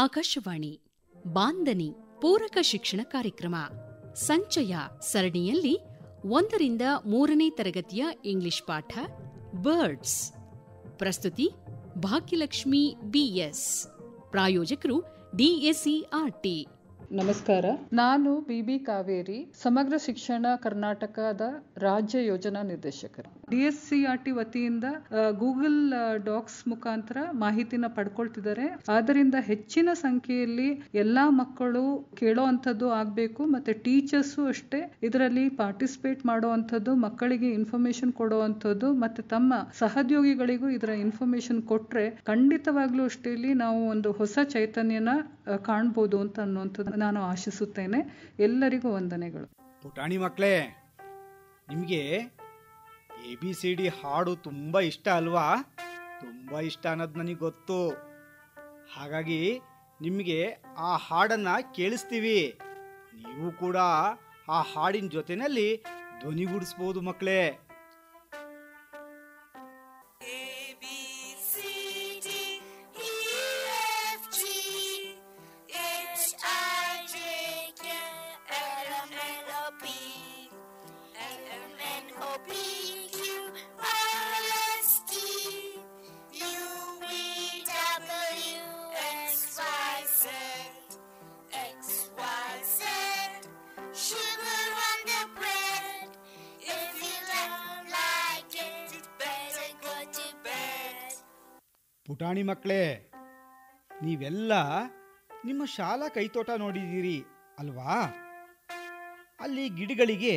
ಆಕಾಶವಾಣಿ ಬಾಂಧನಿ ಪೂರಕ ಶಿಕ್ಷಣ ಕಾರ್ಯಕ್ರಮ ಸಂಚಯ ಸರಣಿಯಲ್ಲಿ 1ರಿಂದ 3ನೇ ತರಗತಿಯ ಇಂಗ್ಲಿಷ್ ಪಾಠ ಬರ್ಡ್ಸ್. ಪ್ರಸ್ತುತಿ ಭಾಗ್ಯಲಕ್ಷ್ಮಿ BS, ಪ್ರಾಯೋಜಕರು DSERT. ನಮಸ್ಕಾರ, ನಾನು ಬಿಬಿ ಕಾವೇರಿ, ಸಮಗ್ರ ಶಿಕ್ಷಣ ಕರ್ನಾಟಕದ ರಾಜ್ಯ ಯೋಜನಾ ನಿರ್ದೇಶಕರು. DSERT ವತಿಯಿಂದ ಗೂಗಲ್ ಡಾಕ್ಸ್ ಮುಖಾಂತರ ಮಾಹಿತಿನ ಪಡ್ಕೊಳ್ತಿದ್ದಾರೆ. ಆದ್ದರಿಂದ ಹೆಚ್ಚಿನ ಸಂಖ್ಯೆಯಲ್ಲಿ ಎಲ್ಲಾ ಮಕ್ಕಳು ಕೇಳೋ ಅಂಥದ್ದು ಆಗಬೇಕು, ಮತ್ತು ಟೀಚರ್ಸು ಅಷ್ಟೇ ಇದರಲ್ಲಿ ಪಾರ್ಟಿಸಿಪೇಟ್ ಮಾಡೋವಂಥದ್ದು, ಮಕ್ಕಳಿಗೆ ಇನ್ಫಾರ್ಮೇಶನ್ ಕೊಡೋವಂಥದ್ದು, ಮತ್ತು ತಮ್ಮ ಸಹೋದ್ಯೋಗಿಗಳಿಗೂ ಇದರ ಇನ್ಫಾರ್ಮೇಶನ್ ಕೊಟ್ಟರೆ ಖಂಡಿತವಾಗ್ಲೂ ಅಷ್ಟೇ ಇಲ್ಲಿ ನಾವು ಒಂದು ಹೊಸ ಚೈತನ್ಯನ ಕಾಣ್ಬೋದು ಅಂತ ಅನ್ನುವಂಥದ್ದು ನಾನು ಆಶಿಸುತ್ತೇನೆ. ಎಲ್ಲರಿಗೂ ವಂದನೆಗಳು. ಪುಟಾಣಿ ಮಕ್ಕಳೇ, ನಿಮಗೆ ABCD ಹಾಡು ತುಂಬ ಇಷ್ಟ ಅಲ್ವಾ? ತುಂಬ ಇಷ್ಟ ಅನ್ನೋದು ನನಗೆ ಗೊತ್ತು. ಹಾಗಾಗಿ ನಿಮಗೆ ಆ ಹಾಡನ್ನು ಕೇಳಿಸ್ತೀವಿ. ನೀವು ಕೂಡ ಆ ಹಾಡಿನ ಜೊತೆಯಲ್ಲಿ ಧ್ವನಿಗೂಡಿಸ್ಬೋದು ಮಕ್ಕಳೇ. ಪುಟಾಣಿ ಮಕ್ಕಳೇ, ನೀವೆಲ್ಲ ನಿಮ್ಮ ಶಾಲಾ ಕೈತೋಟ ನೋಡಿದ್ದೀರಿ ಅಲ್ವಾ? ಅಲ್ಲಿ ಗಿಡಗಳಿಗೆ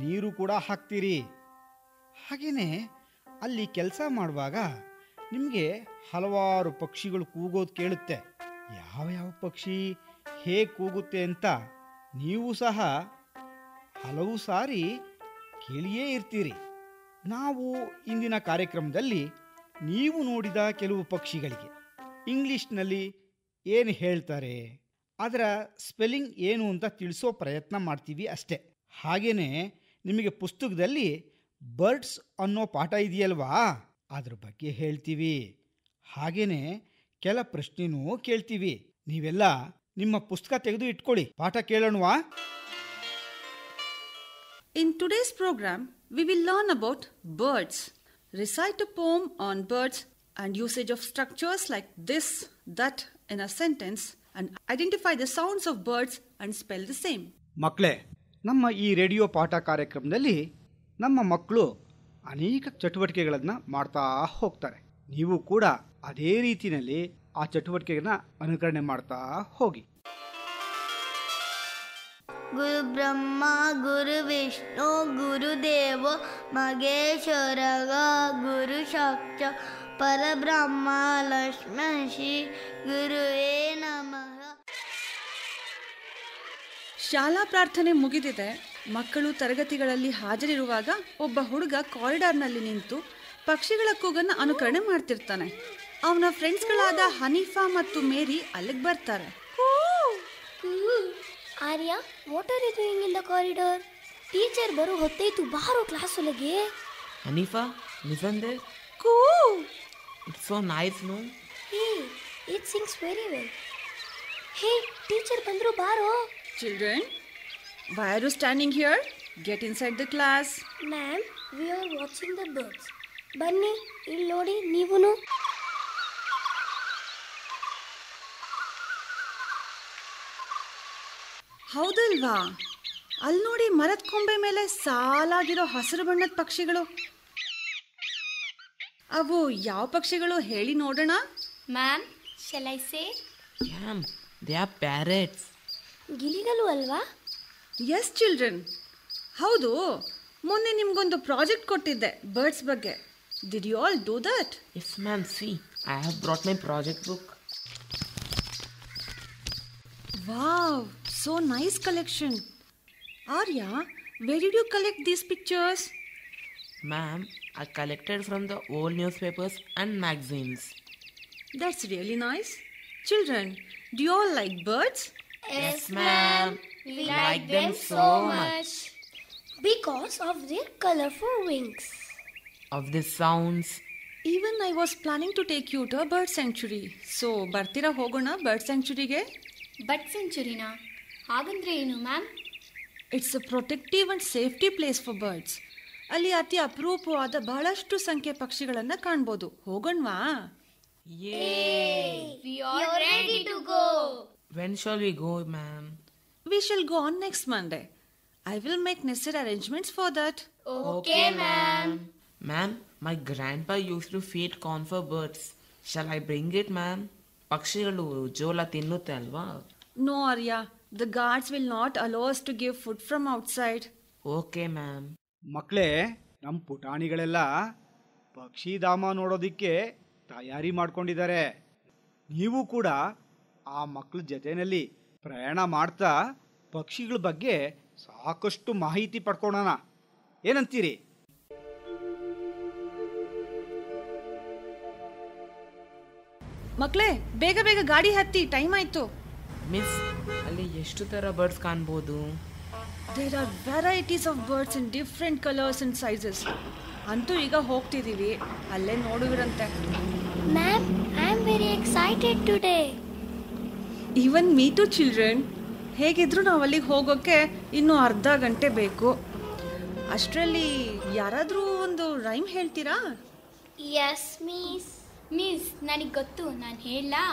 ನೀರು ಕೂಡ ಹಾಕ್ತೀರಿ. ಹಾಗೆಯೇ ಅಲ್ಲಿ ಕೆಲಸ ಮಾಡುವಾಗ ನಿಮಗೆ ಹಲವಾರು ಪಕ್ಷಿಗಳು ಕೂಗೋದು ಕೇಳುತ್ತೆ. ಯಾವ ಪಕ್ಷಿ ಹೇಗೆ ಕೂಗುತ್ತೆ ಅಂತ ನೀವು ಸಹ ಹಲವು ಸಾರಿ ಕೇಳಿಯೇ ಇರ್ತೀರಿ. ನಾವು ಇಂದಿನ ಕಾರ್ಯಕ್ರಮದಲ್ಲಿ ನೀವು ನೋಡಿದ ಕೆಲವು ಪಕ್ಷಿಗಳಿಗೆ ಇಂಗ್ಲೀಷ್ನಲ್ಲಿ ಏನು ಹೇಳ್ತಾರೆ, ಅದರ ಸ್ಪೆಲ್ಲಿಂಗ್ ಏನು ಅಂತ ತಿಳಿಸೋ ಪ್ರಯತ್ನ ಮಾಡ್ತೀವಿ ಅಷ್ಟೇ. ಹಾಗೆಯೇ ನಿಮಗೆ ಪುಸ್ತಕದಲ್ಲಿ ಬರ್ಡ್ಸ್ ಅನ್ನೋ ಪಾಠ ಇದೆಯಲ್ವಾ, ಅದ್ರ ಬಗ್ಗೆ ಹೇಳ್ತೀವಿ. ಹಾಗೆಯೇ ಕೆಲ ಪ್ರಶ್ನೆನೂ ಕೇಳ್ತೀವಿ. ನೀವೆಲ್ಲ ನಿಮ್ಮ ಪುಸ್ತಕ ತೆಗೆದು ಇಟ್ಕೊಳ್ಳಿ, ಪಾಠ ಕೇಳೋಣವಾ? In today's programme we will learn about birds. Recite a poem on birds and usage of structures like this, that in a sentence, and identify the sounds of birds and spell the same. ಮಕ್ಕಳೇ, ನಮ್ಮ ಈ radio ಪಾಠ ಕಾರ್ಯಕ್ರಮದಲ್ಲಿ ನಮ್ಮ ಮಕ್ಕಳು ಅನೇಕ ಚಟುವಟಿಕೆಗಳನ್ನು ಮಾಡ್ತಾ ಹೋಗ್ತಾರೆ. ನೀವು ಕೂಡ ಅದೇ ರೀತಿಯಲ್ಲಿ ಆ ಚಟುವಟಿಕೆಗಳನ್ನ ಅನುಕರಣೆ ಮಾಡ್ತಾ ಹೋಗಿ. ಗುರು ಬ್ರಹ್ಮ ಗುರು ವಿಷ್ಣು ಗುರು ದೇವ ಮಹೇಶ್ವರಗ ಗುರು ಶಕ್ತ ಪರಬ್ರಹ್ಮ ಲಕ್ಷ್ಮೀ ಶ್ರೀ ಗುರುವೇ ನಮಃ. ಶಾಲಾ ಪ್ರಾರ್ಥನೆ ಮುಗಿದಿದೆ. ಮಕ್ಕಳು ತರಗತಿಗಳಲ್ಲಿ ಹಾಜರಿರುವಾಗ ಒಬ್ಬ ಹುಡುಗ ಕಾರಿಡಾರ್ನಲ್ಲಿ ನಿಂತು ಪಕ್ಷಿಗಳ ಕೂಗನ್ನು ಅನುಕರಣೆ ಮಾಡ್ತಿರ್ತಾನೆ. ಅವನ ಫ್ರೆಂಡ್ಸ್ಗಳಾದ ಹನೀಫಾ ಮತ್ತು ಮೇರಿ ಅಲ್ಲಿಗೆ ಬರ್ತಾರೆ. Arya, what are you doing in the corridor? Teacher ಬರೋ ಹೊತ್ತಾಯ್ತು, ಬಾರೋ ಕ್ಲಾಸ್ ಒಳಗೆ. Hanifa, listen there. ಕೂ, it's so nice no? Hey, it sings very well. Hey, teacher ಬಂದ್ರು, ಬಾರೋ. Children, why are you standing here? Get inside the class. Ma'am, we are watching the birds. ಬನ್ನಿ, ಇಲ್ಲಿ ನೋಡಿ ನೀವುನು. ಹೌದಲ್ವಾ? ಅಲ್ಲಿ ನೋಡಿ, ಮರದ ಕೊಂಬೆ ಮೇಲೆ ಸಾಲಾಗಿರೋ ಹಸಿರು ಬಣ್ಣದ ಪಕ್ಷಿಗಳು. ಅವು ಯಾವ ಪಕ್ಷಿಗಳು ಹೇಳಿ ನೋಡೋಣ. Ma'am, shall I say? Ma'am, they are parrots. ಗಿಳಿಗಳು ಅಲ್ವಾ? ಎಸ್ ಚಿಲ್ಡ್ರನ್, ಹೌದು. ಮೊನ್ನೆ ನಿಮ್ಗೊಂದು ಪ್ರಾಜೆಕ್ಟ್ ಕೊಟ್ಟಿದ್ದೆ ಬರ್ಡ್ಸ್ ಬಗ್ಗೆ. Did you all do that? Yes ma'am, see I have brought my project book. Wow, so nice collection. Arya, where did you collect these pictures? Ma'am, I collected from the old newspapers and magazines. That's really nice. Children, do you all like birds? Yes, ma'am. We like them so much. Because of their colorful wings. Of their sounds. Even I was planning to take you to a bird sanctuary. So, Bartira Hogona, bird sanctuary ge? Bird sanctuary na? Hagandre enu, ma'am? It's a protective and safety place for birds. ಅಲ್ಲಿ ಅತಿ ಅಪರೂಪವಾದ ಬಹಳಷ್ಟು ಸಂಖ್ಯೆ ಪಕ್ಷಿಗಳನ್ನ ಕಾಣಬಹುದು. ಹೋಗೋಣವಾ? When shall we go, ma'am? We shall go on next Monday. I will make necessary arrangements for that. Okay, ma'am. Ma'am, my grandpa used to feed corn for birds. Shall I bring it, ma'am? ಪಕ್ಷಿಗಳು ಜೋಳ ತಿನ್ನುತ್ತೆ ಅಲ್ವಾ? No, Arya. The guards will not allow us to give food from outside. Okay, ma'am. ಮಕ್ಕಳೇ, ನಮ್ಮ ಪುಟಾಣಿಗಳೆಲ್ಲ ಪಕ್ಷಿಧಾಮ ನೋಡೋದಕ್ಕೆ ತಯಾರಿ ಮಾಡ್ಕೊಂಡಿದ್ದಾರೆ. ನೀವು ಕೂಡ ಆ ಮಕ್ಕಳ ಜೊತೆಯಲ್ಲಿ ಪ್ರಯಾಣ ಮಾಡ್ತಾ ಪಕ್ಷಿಗಳ ಬಗ್ಗೆ ಸಾಕಷ್ಟು ಮಾಹಿತಿ ಪಡ್ಕೊಳ್ಳೋಣ. ಏನಂತೀರಿ? ಮಕ್ಕಳೇ, ಬೇಗ ಬೇಗ ಗಾಡಿ ಹತ್ತಿ, ಟೈಮ್ ಆಯ್ತು. ಮಿಸ್, ಅಲ್ಲಿ ಎಷ್ಟು ಥರ ಬರ್ಡ್ಸ್ ಕಾಣ್ಬೋದು? There are varieties of birds in different colors and sizes. Antu iga hogtidivi, alle noduvirante. Ma'am, I am very excited today. Even me too, children. Hegidru navu allige hogokke innu ardha gante beku. Ashtralli yaradru ondu rhyme heltira? Yes, miss. Miss, nanige gottu, nan hela.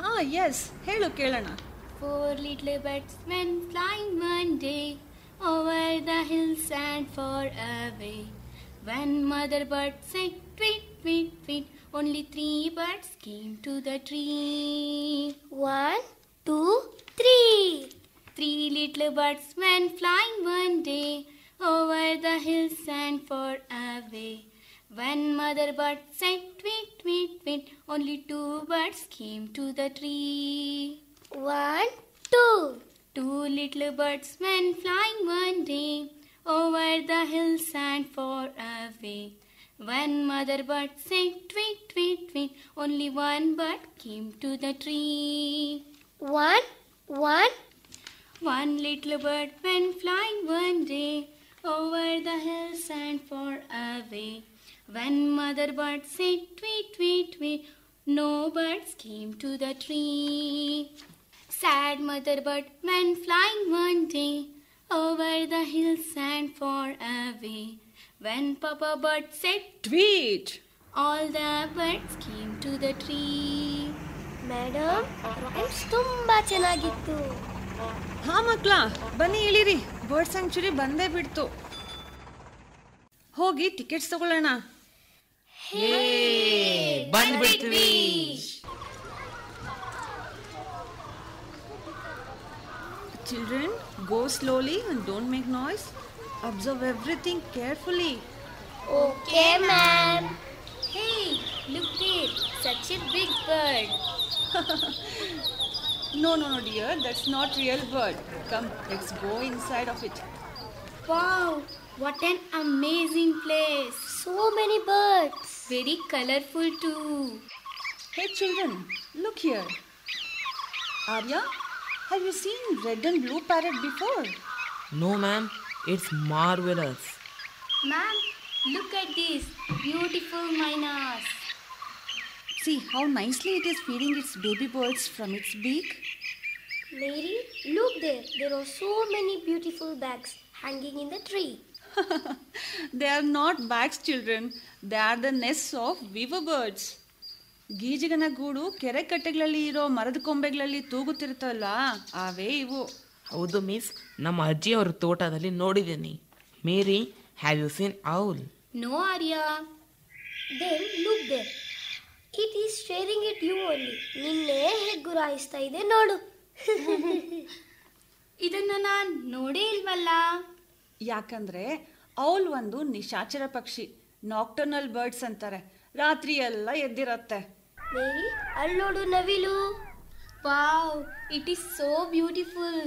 Ha, yes, helu kelana. 4 little birds went flying one day over the hills and far away. One mother bird said, "Tweet, tweet, tweet." Only 3 birds came to the tree. 1, 2, 3. 3 little birds went flying one day over the hills and far away. One mother bird said, "Tweet, tweet, tweet." Only 2 birds came to the tree. 1, 2. 2 little birds went flying one day over the hills and far away. One mother bird said, "Tweet, tweet, tweet." Only 1 bird came to the tree. 1, 1. 1 little bird went flying one day over the hills and far away. One mother bird said, "Tweet, tweet, tweet." No birds came to the tree. Sad mother bird went flying one day over the hills and far away. When Papa bird said, "Tweet," all the birds came to the tree. Madam, rhymes tumba chenagittu. Ha makla, bani iliri, bird sanctuary bande bidtu. Hogi tickets tagolana. Hey, bande bidtvi. Children, go slowly and don't make noise. Observe everything carefully. Okay, ma'am. Hey, look there. Such a big bird. No, dear. That's not real bird. Come, let's go inside of it. Wow, what an amazing place. So many birds. Very colorful too. Hey, children, look here. Arya? Have you seen red and blue parrot before? No, ma'am. It's marvelous. Ma'am, look at these beautiful mynas. See how nicely it is feeding its baby birds from its beak. Mary, look there. There are so many beautiful bags hanging in the tree. They are not bags, children. They are the nests of weaver birds. ಗೀಜಿಗನ ಗೂಡು ಕೆರೆ ಕಟ್ಟೆಗಳಲ್ಲಿ ಇರೋ ಮರದ ಕೊಂಬೆಗಳಲ್ಲಿ ತೂಗುತ್ತಿರ್ತವಲ್ಲ, ಅವೇ ಇವು. ಹೌದು miss, ನಮ್ಮ ಅಜ್ಜಿಯವ್ರ ತೋಟದಲ್ಲಿ ನೋಡಿದ್ದೀನಿ. Mary, have you seen owl? No Arya. Then look there, it is staring at you only. ನಿನ್ನೆ ಹೆಗ್ಗುರಾಯಿಸ್ತಾ ಇದೆ ನೋಡು. ಇದನ್ನ ನಾನು ನೋಡೇ ಇಲ್ವಲ್ಲ. ಯಾಕಂದ್ರೆ ಔಲ್ ಒಂದು ನಿಶಾಚರ ಪಕ್ಷಿ. ನಾಕ್ಟರ್ನಲ್ ಬರ್ಡ್ಸ್ ಅಂತಾರೆ. ರಾತ್ರಿ ಎಲ್ಲ ಎದ್ದಿರತ್ತೆ. ಮೇರಿ, ಅಲ್ಲಿ ನೋಡು ನವಿಲು. Wow, it is so beautiful.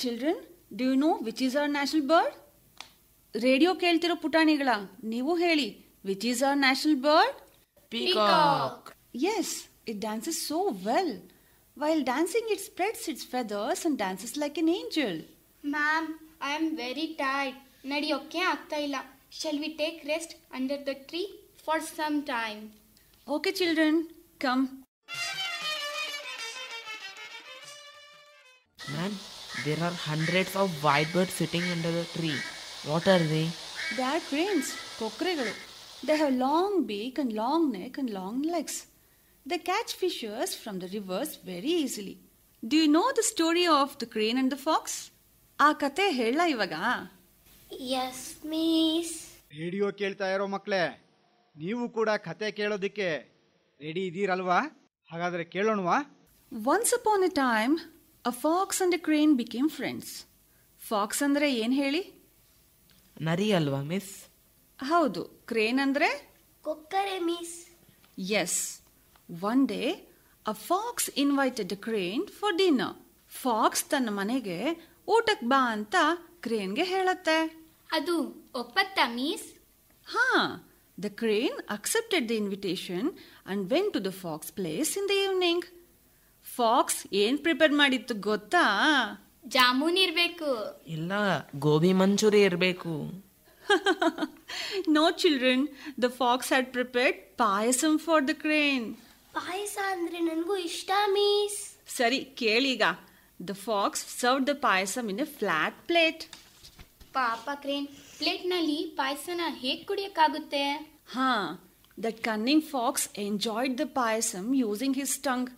Children, do you know which is our national bird? Radio ಕೇಳ್ತಿರೋ ಪುಟಾಣಿಗಳ, ನೀವು ಹೇಳಿ, which is our national bird? Peacock. Yes, it dances so well. While dancing, it spreads its feathers and dances like an angel. Ma'am, I am very tired. ನಡಿಯೋಕೆ ಆಗ್ತಾ ಇಲ್ಲ. Shall we take rest under the tree? for some time. Okay, children, come. Man, there are hundreds of whitebirds sitting under the tree. What are they? They are cranes, kokregalu. They have long beak and long neck and long legs. They catch fishes from the rivers very easily. Do you know the story of the crane and the fox? Aa kathe hela ivaga? Yes, miss. Radio kelta iro makle. Neevu kuda kathe kelodikke ready idiralva? Hagadre kelonva? Once upon a time, a fox and a crane became friends. Fox andre yen heli? Nari alva, miss? Haudu. Crane andre? Kokkare, miss. Yes. One day, a fox invited a crane for dinner. Fox tanna manege ಊಟಕ್ಕೆ ಬಾ ಅಂತ ಕ್ರೇನ್ಗೆ ಹೇಳುತ್ತೆ. ಅದು ಒಪ್ಪತ್ತಾ miss? ಹಾ, the crane accepted the invitation and went to the fox place in the evening. Fox ಏನ್ prepare ಮಾಡಿತ್ತು ಗೊತ್ತಾ? ಜಾಮೂನ್ ಇರಬೇಕು. ಇಲ್ಲ, ಗೋಬಿ ಮಂಚೂರಿ ಇರಬೇಕು. No children, the fox had prepared payasam for the crane. ಪಾಯಸ ಅಂದ್ರೆ ನನಗೂ ಇಷ್ಟ ಮೀಸ್. ಸರಿ ಕೇಳೀಗ. The fox served the payasam in a flat plate. Papa crane, plate nalli payasana hege kudiyakagutte? Ha, that cunning fox enjoyed the payasam using his tongue.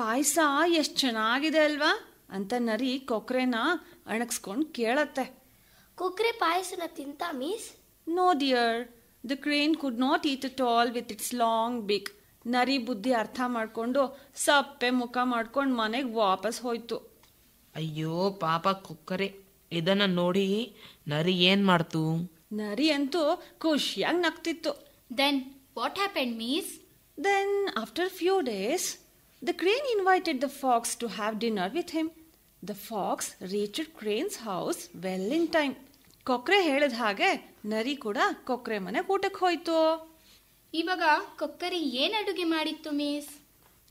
Payasa ಎಷ್ಟು ಚೆನ್ನಾಗಿದೆ ಅಲ್ವಾ ಅಂತ ನರಿ ಕೊಕ್ರೆನ ಅಣಗಿಸ್ಕೊಂಡು ಕೇಳತ್ತೆ. ಕೊಕ್ರೆ ಪಾಯಸನ ತಿಂತಾ miss? No dear, the crane could not eat at all with its long beak. ನರಿ ಬುದ್ಧಿ ಅರ್ಥ ಮಾಡಿಕೊಂಡು ಸಪ್ಪೆ ಮುಖ ಮಾಡ್ಕೊಂಡು ಮನೆಗೆ ವಾಪಸ್ ಹೋಯ್ತು. ಅಯ್ಯೋ ಪಾಪ ಕೊಕ್ಕರೆ, ಇದನ್ನ ನೋಡಿ ನರಿ ಏನ್ ಮಾಡ್ತು? ನರಿ ಅಂತೂ ಖುಷಿಯಾಗಿ ನಗ್ತಿತ್ತು. Then what happened miss? Then after few days the crane invited the fox to have dinner with him. The fox reached crane's house well in time. ಕೊಕ್ಕರೆ ಹೇಳಿದ ಹಾಗೆ ನರಿ ಕೂಡ ಕೊಕ್ಕರೆ ಮನೆಗೆ ಊಟಕ್ಕೆ ಹೋಯ್ತು. ಇವಾಗ ಕೊಕ್ಕರೆ ಏನು ಅಡುಗೆ ಮಾಡಿತ್ತು ಮೀಸ್?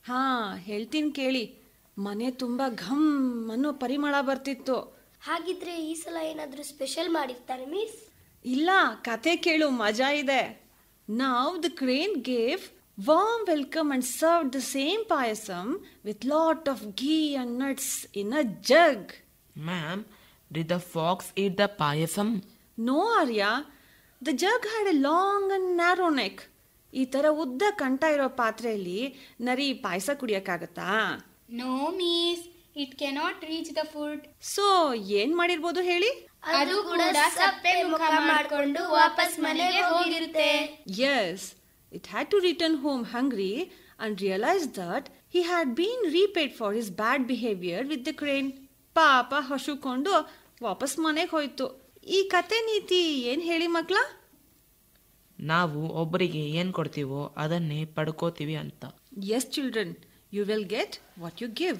ಹಾ, ಹೇಳ್ತೀನಿ ಕೇಳಿ. ಮನೆ ತುಂಬ ಘಮ್ ಅನ್ನೋ ಪರಿಮಳ ಬರ್ತಿತ್ತು. ಹಾಗಿದ್ರೆ ಈ ಸಲ ಏನಾದರೂ ಸ್ಪೆಷಲ್ ಮಾಡಿರ್ತಾರೆ ಮೀಸ್? ಇಲ್ಲ, ಕತೆ ಕೇಳು, ಮಜಾ ಇದೆ. Now the crane gave warm welcome and serve the same payasam with lot of ghee and nuts in a jug. Ma'am, did the fox eat the payasam? No Arya, the jug had a long and narrow neck. ಈ ಥರ ಉದ್ದ ಕಂಠ ಇರೋ ಪಾತ್ರೆಯಲ್ಲಿ ನರಿ ಪಾಯಸ ಕುಡಿಯೋಕ್ಕಾಗತ್ತಾ? No miss, it cannot reach the food. So ಏನ್ ಮಾಡಿರ್ಬೋದು ಹೇಳಿ? ಅದು ಕೂಡ ಸಪ್ಪೆ ಮುಖ ಮಾಡ್ಕೊಂಡು ವಾಪಸ್ ಮನೆಗೆ ಹೋಗಿರುತ್ತೆ. Yes, it had to return home hungry and realise that he had been repaid for his bad behaviour with the crane. ಪಾಪ ಹಸುಕೊಂಡು ವಾಪಸ್ ಮನೆಗೆ ಹೋಯ್ತು. ಈ ಕತೆ ನೀತಿ ಏನ್ ಹೇಳಿ ಮಕ್ಕಳ? ನಾವು ಒಬ್ಬರಿಗೆ ಏನು ಕೊಡ್ತೀವೋ ಅದನ್ನೇ ಪಡ್ಕೋತೀವಿ ಅಂತ. Yes children, you will get what you give.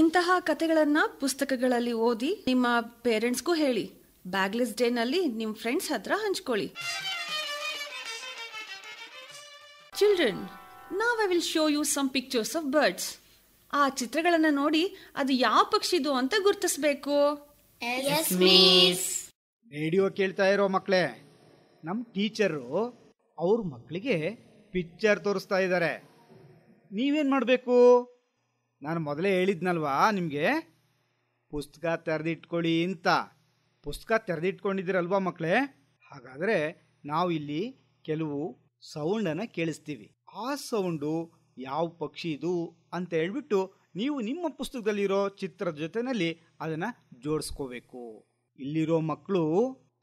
ಇಂತಹ ಕತೆಗಳನ್ನು ಪುಸ್ತಕಗಳಲ್ಲಿ ಓದಿ ನಿಮ್ಮ ಪೇರೆಂಟ್ಸ್ಗೂ ಹೇಳಿ. ಬ್ಯಾಗ್ಲೆಸ್ ಡೇನಲ್ಲಿ ನಿಮ್ಮ ಫ್ರೆಂಡ್ಸ್ ಹತ್ರ ಹಂಚ್ಕೊಳ್ಳಿ. Children, now I will show you some pictures of birds. ಆ ಚಿತ್ರಗಳನ್ನು ನೋಡಿ ಅದು ಯಾವ ಪಕ್ಷಿದು ಅಂತ ಗುರ್ತಿಸಬೇಕು. ರೇಡಿಯೋ ಕೇಳ್ತಾ ಇರೋ ಮಕ್ಕಳೇ, ನಮ್ಮ ಟೀಚರು ಅವ್ರ ಮಕ್ಕಳಿಗೆ ಪಿಕ್ಚರ್ ತೋರಿಸ್ತಾ ಇದ್ದಾರೆ. ನೀವೇನು ಮಾಡಬೇಕು? ನಾನು ಮೊದಲೇ ಹೇಳಿದ್ನಲ್ವಾ ನಿಮಗೆ, ಪುಸ್ತಕ ತೆರೆದಿಟ್ಕೊಳ್ಳಿ ಅಂತ. ಪುಸ್ತಕ ತೆರೆದಿಟ್ಕೊಂಡಿದ್ದೀರಲ್ವಾ ಮಕ್ಕಳೇ? ಹಾಗಾದರೆ ನಾವು ಇಲ್ಲಿ ಕೆಲವು ಸೌಂಡನ್ನು ಕೇಳಿಸ್ತೀವಿ. ಆ ಸೌಂಡು ಯಾವ ಪಕ್ಷಿ ಇದು ಅಂತ ಹೇಳ್ಬಿಟ್ಟು ನೀವು ನಿಮ್ಮ ಪುಸ್ತಕದಲ್ಲಿರೋ ಚಿತ್ರದ ಜೊತೆಯಲ್ಲಿ ಅದನ್ನು ಜೋಡಿಸ್ಕೋಬೇಕು. ಇಲ್ಲಿರೋ ಮಕ್ಕಳು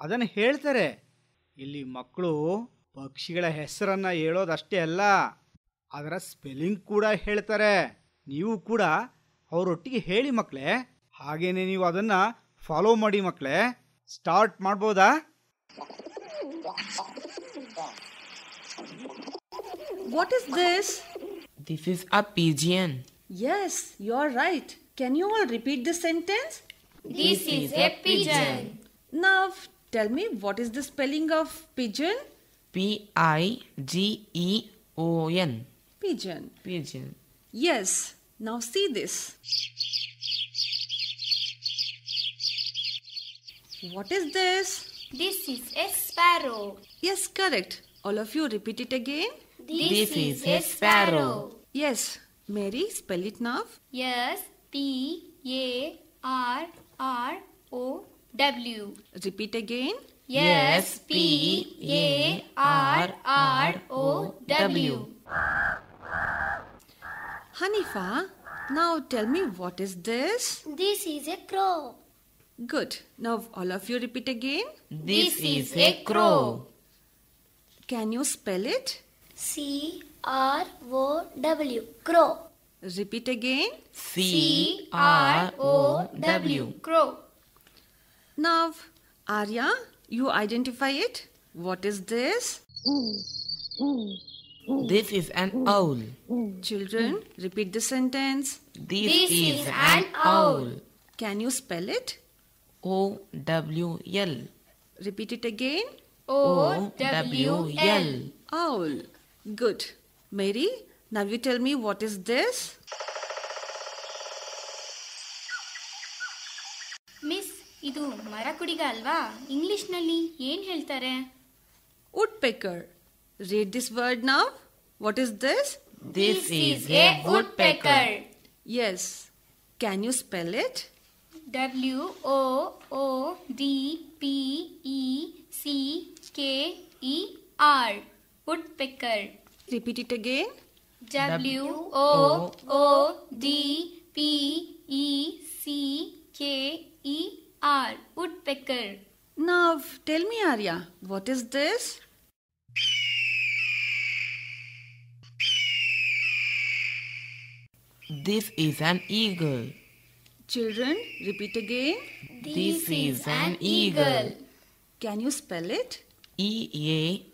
ಅದನ್ನು ಹೇಳ್ತಾರೆ. ಇಲ್ಲಿ ಮಕ್ಕಳು ಪಕ್ಷಿಗಳ ಹೆಸರನ್ನು ಹೇಳೋದಷ್ಟೇ ಅಲ್ಲ, ಅದರ ಸ್ಪೆಲ್ಲಿಂಗ್ ಕೂಡ ಹೇಳ್ತಾರೆ. ನೀವು ಕೂಡ ಅವರೊಟ್ಟಿಗೆ ಹೇಳಿ ಮಕ್ಕಳೇ. ಹಾಗೇನೆ ನೀವು ಅದನ್ನು ಫಾಲೋ ಮಾಡಿ ಮಕ್ಕಳೇ. ಸ್ಟಾರ್ಟ್ ಮಾಡ್ಬೋದಾ? What is this? This is a pigeon. Yes, you are right. Can you all repeat this sentence? This is a pigeon. Now tell me, what is the spelling of pigeon? P-I-G-E-O-N. Pigeon. Pigeon. Yes. Now see this. What is this? This is a sparrow. Yes, correct. All of you repeat it again. This is a sparrow. Yes. Mary, spell it now. Yes. P-A-R-R-O-W. Repeat again. Yes. P-A-R-R-O-W. Hanifa, now tell me what is this? This is a crow. Good. Now all of you repeat again. This is a crow. Can you spell it? C-R-O-W. Crow. Repeat again. C-R-O-W. Crow. Now, Arya, you identify it. What is this? This is an owl. Children, repeat the sentence. This is an owl. Can you spell it? O-W-L. Repeat it again. O-W-L. Owl. Good. Mary, now you tell me what is this? Miss, idu marakudiga alva? English nalli yen heltare? Woodpecker. Read this word now. What is this? This is a woodpecker. Yes. Can you spell it? W-O-O-D-P-E-C-K-E-R. Woodpecker. Repeat it again. W-O-O-D-P-E-C-K-E-R. Woodpecker. Now, tell me, Arya, what is this? This is an eagle. Children, repeat again. This is an eagle. Can you spell it? E-A-G-L-E.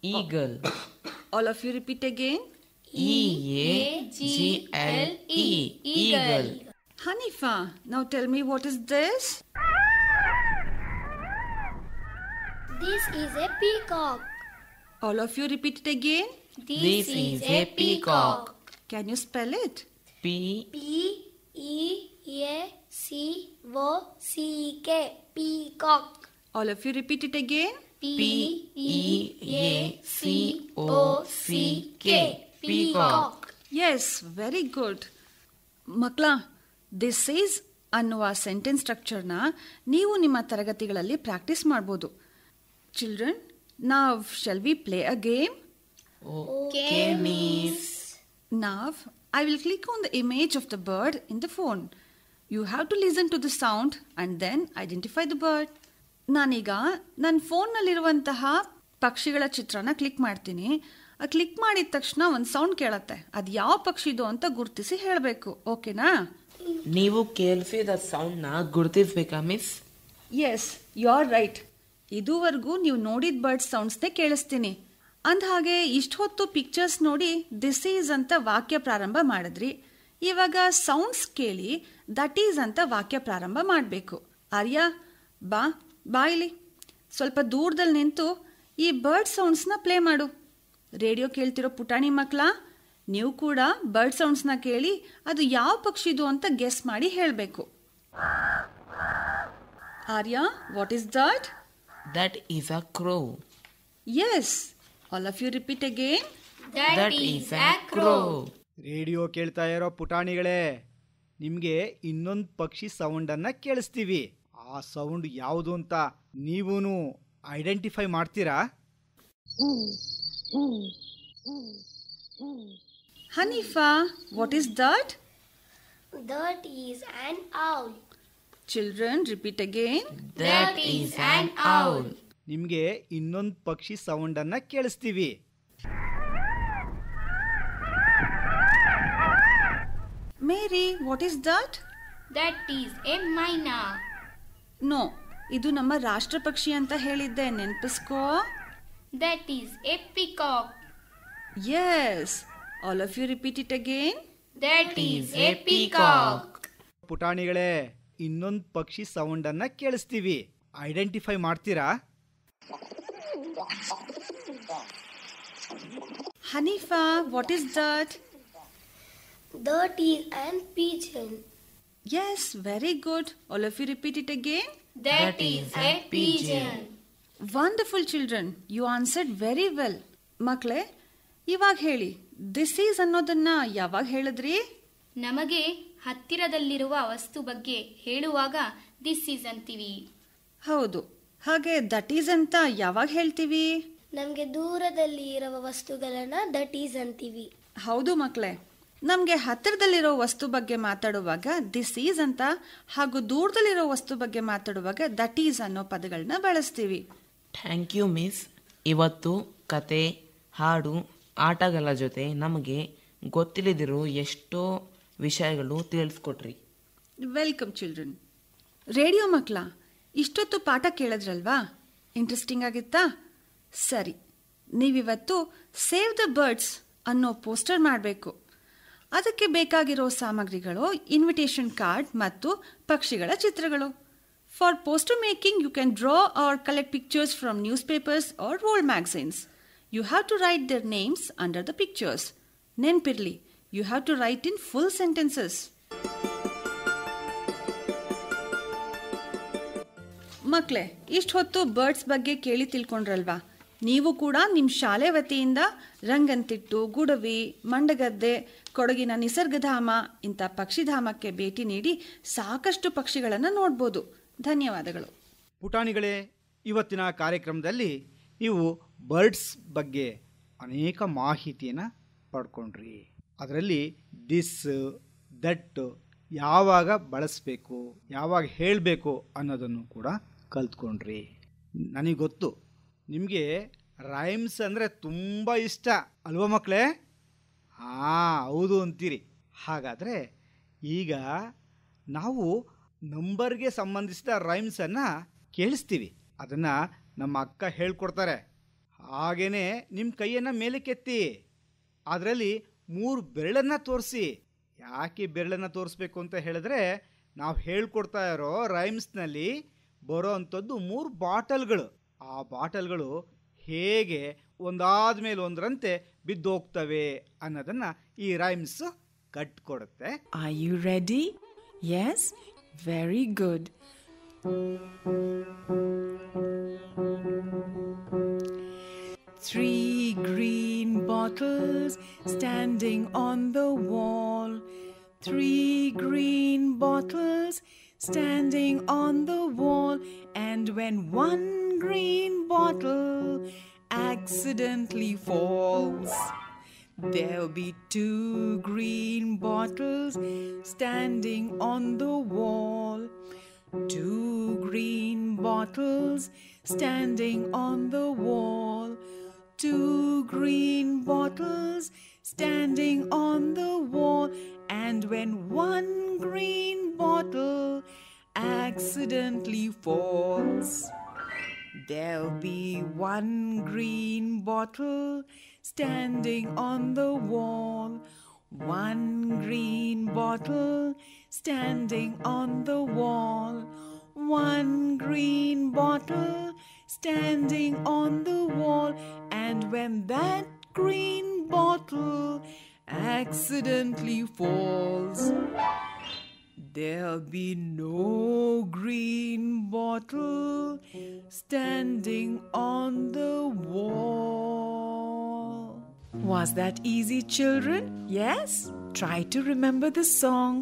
Eagle. All of you repeat again. E-A-G-L-E. Eagle. Hanifa, now tell me what is this? This is a peacock. All of you repeat it again. This is a peacock. Can you spell it? P-E-A-C-O-C-K. Peacock. All of you repeat it again. P-E-A-C-O-C-K. Peacock. Yes, very good. Makla, this is ಅನ್ನುವ sentence ಸ್ಟ್ರಕ್ಚರ್ನ ನೀವು ನಿಮ್ಮ ತರಗತಿಗಳಲ್ಲಿ practice ಮಾಡ್ಬೋದು. Children, ನಾವು shall we play a game? Okay, miss. Now, I will click on the image of the bird in the phone. You have to listen to the sound and then identify the bird. ನಾನೀಗ ನನ್ನ ಫೋನ್ನಲ್ಲಿರುವಂತಹ ಪಕ್ಷಿಗಳ ಚಿತ್ರನ click ಮಾಡ್ತೀನಿ. ಆ click ಮಾಡಿದ ತಕ್ಷಣ ಒಂದು sound ಕೇಳುತ್ತೆ. ಅದು ಯಾವ ಪಕ್ಷಿದು ಅಂತ ಗುರುತಿಸಿ ಹೇಳಬೇಕು. ಓಕೆನಾ? ನೀವು ಕೇಳಿಸಿದ ಸೌಂಡ್ನ ಗುರುತಿಸಬೇಕಾ miss? Yes, you are right. ಇದುವರೆಗೂ ನೀವು ನೋಡಿದ ಬರ್ಡ್ ಸೌಂಡ್ಸ್ನೇ ಕೇಳಿಸ್ತೀನಿ. ಅಂದಹಾಗೆ ಇಷ್ಟು ಹೊತ್ತು ಪಿಕ್ಚರ್ಸ್ ನೋಡಿ ದಿಸ್ ಈಸ್ ಅಂತ ವಾಕ್ಯ ಪ್ರಾರಂಭ ಮಾಡಿದ್ರಿ. ಇವಾಗ ಸೌಂಡ್ಸ್ ಕೇಳಿ ದಟ್ ಈಸ್ ಅಂತ ವಾಕ್ಯ ಪ್ರಾರಂಭ ಮಾಡಬೇಕು. ಆರ್ಯ, ಬಾ ಬಾಯಿಲಿ ಸ್ವಲ್ಪ ದೂರದಲ್ಲಿ ನಿಂತು ಈ ಬರ್ಡ್ ಸೌಂಡ್ಸ್ನ ಪ್ಲೇ ಮಾಡು. ರೇಡಿಯೋ ಕೇಳ್ತಿರೋ ಪುಟಾಣಿ ಮಕ್ಕಳ, ನೀವು ಕೂಡ ಬರ್ಡ್ ಸೌಂಡ್ಸ್ನ ಕೇಳಿ ಅದು ಯಾವ ಪಕ್ಷಿದು ಅಂತ ಗೆಸ್ ಮಾಡಿ ಹೇಳಬೇಕು. Arya, what is that? That is a crow. Yes, all of you repeat again. That is a crow. Radio ಕೇಳ್ತಾ ಇರೋ ಪುಟಾಣಿಗಳೇ, ನಿಮಗೆ ಇನ್ನೊಂದು ಪಕ್ಷಿ ಸೌಂಡನ್ನು ಕೇಳಿಸ್ತೀವಿ. ಆ ಸೌಂಡ್ ಯಾವುದು ಅಂತ ನೀವೂ ಐಡೆಂಟಿಫೈ ಮಾಡ್ತೀರಾ? Hanifa, what is that? That is an owl. Children, repeat again. That is an owl. ನಿಮಗೆ ಇನ್ನೊಂದು ಪಕ್ಷಿ ಸೌಂಡನ್ನು ಕೇಳಿಸ್ತೀವಿ. Mary, what is that? That is a myna. No, ಇದು ನಮ್ಮ ರಾಷ್ಟ್ರ ಪಕ್ಷಿ ಅಂತ ಹೇಳಿದ್ದೆ, ನೆನಪಿಸ್ಕೋ. That is a peacock. Yes, all of you repeat it again. That is a peacock. ಪುಟಾಣಿಗಳೇ, ಇನ್ನೊಂದು ಪಕ್ಷಿ ಸೌಂಡನ್ನು ಕೇಳಿಸ್ತೀವಿ. ಐಡೆಂಟಿಫೈ ಮಾಡ್ತೀರಾ? Hanifa, what is that? That is an Pigeon. Yes, very good. All of you repeat it again. That is a pigeon. Wonderful children, you answered very well. ಮಕ್ಕಳೇ, ಇವಾಗ ಹೇಳಿ, this is ಅನ್ನೋದನ್ನ ಯಾವಾಗ ಹೇಳಿದ್ರಿ? ನಮಗೆ ಹತ್ತಿರದಲ್ಲಿರುವ ವಸ್ತು ಬಗ್ಗೆ ಹೇಳುವಾಗ ದಿಸ್ ಈಸ್ ಅಂತೀವಿ. ಹೌದು, ಹಾಗೆ ದಟ್ ಈಸ್ ಅಂತ ಯಾವಾಗ ಹೇಳ್ತೀವಿ? ನಮಗೆ ದೂರದಲ್ಲಿ ಇರುವ ವಸ್ತುಗಳನ್ನ ದಟ್ ಈಸ್ ಅಂತೀವಿ. ಹೌದು ಮಕ್ಕಳೇ, ನಮಗೆ ಹತ್ತಿರದಲ್ಲಿರೋ ವಸ್ತು ಬಗ್ಗೆ ಮಾತಾಡುವಾಗ ದಿಸ್ ಈಸ್ ಅಂತ, ಹಾಗೂ ದೂರದಲ್ಲಿರೋ ವಸ್ತು ಬಗ್ಗೆ ಮಾತಾಡುವಾಗ ದಟ್ ಈಸ್ ಅನ್ನೋ ಪದಗಳನ್ನ ಬಳಸ್ತೀವಿ. Thank you miss. ಇವತ್ತು ಕತೆ, ಹಾಡು, ಆಟಗಳ ಜೊತೆ ನಮಗೆ ಗೊತ್ತಿಲ್ಲದಿರೋ ಎಷ್ಟೋ ವಿಷಯಗಳು ತಿಳಿಸ್ಕೊಟ್ರಿ. Welcome children. ರೇಡಿಯೋ ಮಕ್ಕಳ, ಇಷ್ಟೊತ್ತು ಪಾಠ ಕೇಳಿದ್ರಲ್ವಾ? ಇಂಟ್ರೆಸ್ಟಿಂಗ್ ಆಗಿತ್ತಾ? ಸರಿ, ನೀವಿವತ್ತು ಸೇವ್ ದ ಬರ್ಡ್ಸ್ ಅನ್ನೋ ಪೋಸ್ಟರ್ ಮಾಡಬೇಕು. ಅದಕ್ಕೆ ಬೇಕಾಗಿರೋ ಸಾಮಗ್ರಿಗಳು ಇನ್ವಿಟೇಷನ್ ಕಾರ್ಡ್ ಮತ್ತು ಪಕ್ಷಿಗಳ ಚಿತ್ರಗಳು. For poster making you can draw or collect pictures from newspapers or old magazines. You have to write their names under the pictures. Nenpirli, you have to write in full sentences. ಮಕ್ಕಳೇ, ಇಷ್ಟು ಹೊತ್ತು birds ಬಗ್ಗೆ ಕೇಳಿ ತಿಳ್ಕೊಂಡ್ರಲ್ವಾ? ನೀವು ಕೂಡ ನಿಮ್ಮ ಶಾಲೆ ವತಿಯಿಂದ ರಂಗಂತಿಟ್ಟು, ಗುಡವಿ, ಮಂಡಗದ್ದೆ, ಕೊಡಗಿನ ನಿಸರ್ಗಧಾಮ ಇಂಥ ಪಕ್ಷಿಧಾಮಕ್ಕೆ ಭೇಟಿ ನೀಡಿ ಸಾಕಷ್ಟು ಪಕ್ಷಿಗಳನ್ನು ನೋಡ್ಬೋದು. ಧನ್ಯವಾದಗಳು. ಪುಟಾಣಿಗಳೇ, ಇವತ್ತಿನ ಕಾರ್ಯಕ್ರಮದಲ್ಲಿ ನೀವು ಬರ್ಡ್ಸ್ ಬಗ್ಗೆ ಅನೇಕ ಮಾಹಿತಿಯನ್ನು ಪಡ್ಕೊಂಡ್ರಿ. ಅದರಲ್ಲಿ ದಿಸ್, ದಟ್ ಯಾವಾಗ ಬಳಸಬೇಕು, ಯಾವಾಗ ಹೇಳಬೇಕು ಅನ್ನೋದನ್ನು ಕೂಡ ಕಲ್ತ್ಕೊಂಡ್ರಿ. ನನಗೆ ಗೊತ್ತು ನಿಮಗೆ ರೈಮ್ಸ್ ಅಂದರೆ ತುಂಬ ಇಷ್ಟ ಅಲ್ವ ಮಕ್ಕಳೇ? ಹಾಂ, ಹೌದು ಅಂತೀರಿ. ಹಾಗಾದರೆ ಈಗ ನಾವು ನಂಬರ್ಗೆ ಸಂಬಂಧಿಸಿದ ರೈಮ್ಸನ್ನು ಕೇಳಿಸ್ತೀವಿ. ಅದನ್ನು ನಮ್ಮ ಅಕ್ಕ ಹೇಳ್ಕೊಡ್ತಾರೆ. ಹಾಗೆಯೇ ನಿಮ್ಮ ಕೈಯನ್ನು ಮೇಲಕ್ಕೆತ್ತಿ, ಅದರಲ್ಲಿ 3 ಬೆರಳನ್ನು ತೋರಿಸಿ. ಯಾಕೆ ಬೆರಳನ್ನು ತೋರಿಸ್ಬೇಕು ಅಂತ ಹೇಳಿದ್ರೆ, ನಾವು ಹೇಳ್ಕೊಡ್ತಾ ಇರೋ ರೈಮ್ಸ್ನಲ್ಲಿ ಬರೋ ಅಂಥದ್ದು 3 ಬಾಟಲ್ಗಳು. ಆ ಬಾಟಲ್ಗಳು ಹೇಗೆ ಒಂದಾದ ಮೇಲೆ ಒಂದರಂತೆ ಬಿದ್ದೋಗ್ತವೆ ಅನ್ನೋದನ್ನು ಈ ರೈಮ್ಸ್ ಕಟ್ಕೊಡುತ್ತೆ. Are you ready? Yes, very good. Three green bottles standing on the wall. Three green bottles standing on the wall. And when one green bottle accidentally falls, there'll be 2 green bottles standing on the wall. 2 green bottles standing on the wall. 2 green bottles standing on the wall. And when one green bottle accidentally falls, there'll be 1 green bottle standing on the wall. 1 green bottle standing on the wall. 1 green bottle standing on the wall. And when that green bottle accidentally falls, there'll be no green bottle standing on the wall. Was that easy, children? Yes? Try to remember the song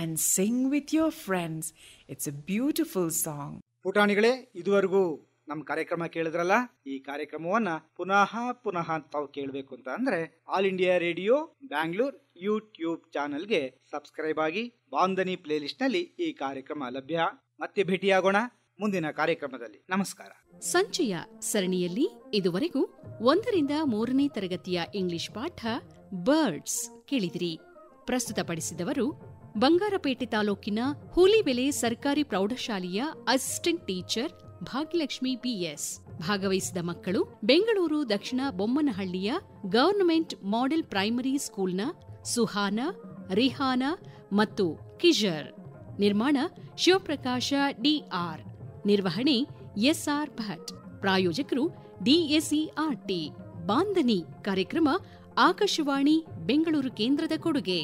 and sing with your friends. It's a beautiful song. ಪುಟಾಣಿಗಳೇ, ಇದುವರೆಗೂ ನಮ್ಮ ಕಾರ್ಯಕ್ರಮ ಕೇಳಿದ್ರಲ್ಲ? ಈ ಕಾರ್ಯಕ್ರಮವನ್ನ ಪುನಃ ತಾವು ಕೇಳಬೇಕು ಅಂತ ಅಂದ್ರೆ all India radio Bangalore YouTube ಚಾನಲ್ಗೆ ಸಬ್ಸ್ಕ್ರೈಬ್ ಆಗಿ ಬಾಂಧನಿ ಪ್ಲೇ ಲಿಸ್ಟ್ ನಲ್ಲಿ ಈ ಕಾರ್ಯಕ್ರಮ ಲಭ್ಯ. ಮತ್ತೆ ಭೇಟಿಯಾಗೋಣ ಮುಂದಿನ ಕಾರ್ಯಕ್ರಮದಲ್ಲಿ. ನಮಸ್ಕಾರ. ಸಂಚಯ ಸರಣಿಯಲ್ಲಿ ಇದುವರೆಗೂ 1ರಿಂದ 3ನೇ ತರಗತಿಯ ಇಂಗ್ಲಿಷ್ ಪಾಠ ಬರ್ಡ್ಸ್ ಕೇಳಿದಿರಿ. ಪ್ರಸ್ತುತಪಡಿಸಿದವರು ಬಂಗಾರಪೇಟೆ ತಾಲೂಕಿನ ಹುಲಿಬೆಲೆ ಸರ್ಕಾರಿ ಪ್ರೌಢಶಾಲೆಯ ಅಸಿಸ್ಟೆಂಟ್ ಟೀಚರ್ ಭಾಗ್ಯಲಕ್ಷ್ಮಿ BS. ಭಾಗವಹಿಸಿದ ಮಕ್ಕಳು ಬೆಂಗಳೂರು ದಕ್ಷಿಣ ಬೊಮ್ಮನಹಳ್ಳಿಯ ಗವರ್ನಮೆಂಟ್ ಮಾಡೆಲ್ ಪ್ರೈಮರಿ ಸ್ಕೂಲ್ನ ಸುಹಾನ, ರಿಹಾನಾ ಮತ್ತು ಕಿಜರ್. ನಿರ್ಮಾಣ ಶಿವಪ್ರಕಾಶ DR. ನಿರ್ವಹಣೆ SR ಭಟ್. ಪ್ರಾಯೋಜಕರು DSERT. ಬಾಂಧನಿ ಕಾರ್ಯಕ್ರಮ ಆಕಾಶವಾಣಿ ಬೆಂಗಳೂರು ಕೇಂದ್ರದ ಕೊಡುಗೆ.